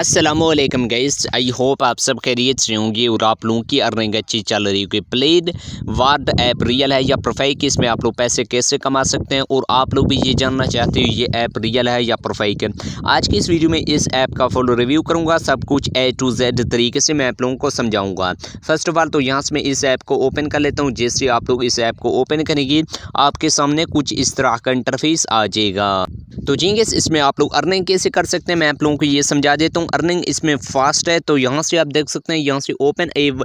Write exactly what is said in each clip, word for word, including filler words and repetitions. अस्सलामुअलैकुम guys, I hope आप सब खैरियत से होंगे और आप लोगों की अर्निंग अच्छी चल रही होगी। प्लेड वार्ड ऐप रियल है या प्रोफाइक, इसमें आप लोग पैसे कैसे कमा सकते हैं और आप लोग भी ये जानना चाहते हो ये ऐप रियल है या प्रोफाइक है। आज की इस वीडियो में इस ऐप का फुल रिव्यू करूंगा, सब कुछ ए टू जेड तरीके से मैं आप लोगों को समझाऊँगा। फर्स्ट ऑफ ऑल तो यहाँ से मैं इस ऐप को ओपन कर लेता हूँ। जैसे आप लोग इस ऐप को ओपन करेंगे आपके सामने कुछ इस तरह का इंटरफेस आ जाएगा। तो जी गाइस, इसमें आप लोग अर्निंग कैसे कर सकते हैं मैं आप लोगों को ये समझा देता हूँ। अर्निंग इसमें फास्ट है, तो यहाँ से आप देख सकते हैं, यहाँ से ओपन एव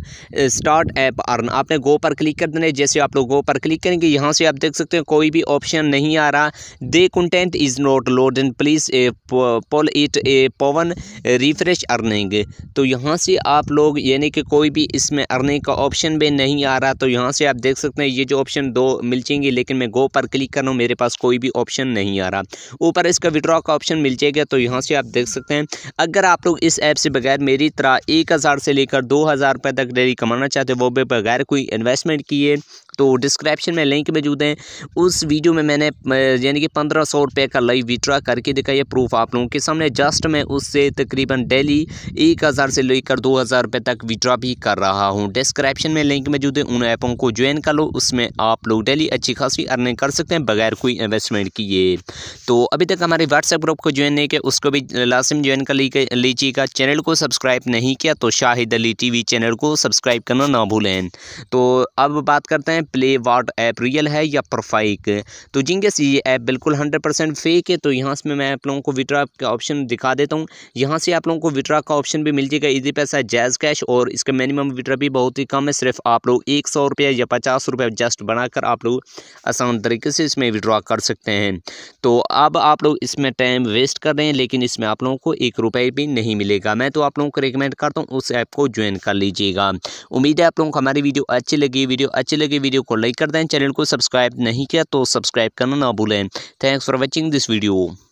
स्टार्ट ऐप अर्न, आपने गो पर क्लिक कर देना है। जैसे आप लोग गो पर क्लिक करेंगे यहाँ से आप देख सकते हैं कोई भी ऑप्शन नहीं आ रहा। The content is not loaded, please pull it a पवन रिफ्रेश अर्निंग। तो यहाँ से आप लोग यानी कि कोई भी इसमें अर्निंग का ऑप्शन भी नहीं आ रहा। तो यहाँ से आप देख सकते हैं ये जो ऑप्शन दो मिल जाएंगे, लेकिन मैं गो पर क्लिक कर रहा हूँ, मेरे पास कोई भी ऑप्शन नहीं आ रहा। ऊपर इसका विड्रॉ का ऑप्शन मिल जाएगा, तो यहाँ से आप देख सकते हैं। अगर आप लोग इस ऐप से बगैर मेरी तरह एक हज़ार से लेकर दो हज़ार रुपये तक डेली कमाना चाहते हो, वो भी बगैर कोई इन्वेस्टमेंट किए, तो डिस्क्रिप्शन में लिंक मौजूद हैं। उस वीडियो में मैंने यानी कि पंद्रह सौ रुपये का लाइव विड्रॉ करके दिखाया प्रूफ आप लोगों के सामने। जस्ट मैं उससे तकरीबन डेली एक हज़ार से लेकर दो हज़ार रुपये तक विड्रॉ भी कर रहा हूँ। डिस्क्रिप्शन में लिंक मौजूद है, उन ऐपों को ज्वाइन कर लो, उसमें आप लोग डेली अच्छी खासी अर्निंग कर सकते हैं बगैर कोई इन्वेस्टमेंट किए। तो अभी तक हमारे व्हाट्सएप ग्रुप को ज्वाइन नहीं किया उसको भी लाजिम ज्वाइन कर लीजिएगा। चैनल को सब्सक्राइब नहीं किया तो शाहिद अली टीवी चैनल को सब्सक्राइब करना ना भूलें। तो अब बात करते हैं प्ले वार्ड ऐप रियल है या प्रोफाइक। तो जिंगस ये ऐप बिल्कुल हंड्रेड परसेंट फेक है। तो यहाँ से मैं आप लोगों को विड्रॉ का ऑप्शन दिखा देता हूँ। यहाँ से आप लोगों को विड्रॉ का ऑप्शन भी मिल जाएगा, इजी पैसा जैज़ कैश, और इसका मिनिमम विड्रॉ भी बहुत ही कम है, सिर्फ आप लोग एक सौ रुपये या पचास रुपये जस्ट बनाकर आप लोग आसान तरीके से इसमें विड्रॉ कर सकते हैं। तो अब आप लोग इसमें टाइम वेस्ट कर रहे हैं, लेकिन इसमें आप लोगों को एक रुपये भी नहीं मिलेगा। मैं तो आप लोगों को रिकमेंड करता हूँ उस ऐप को ज्वाइन कर लीजिएगा। उम्मीद है आप लोगों को हमारी वीडियो अच्छी लगी। वीडियो अच्छी लगी वीडियो को लाइक कर दें, चैनल को सब्सक्राइब नहीं किया तो सब्सक्राइब करना ना भूलें। Thanks for watching this video.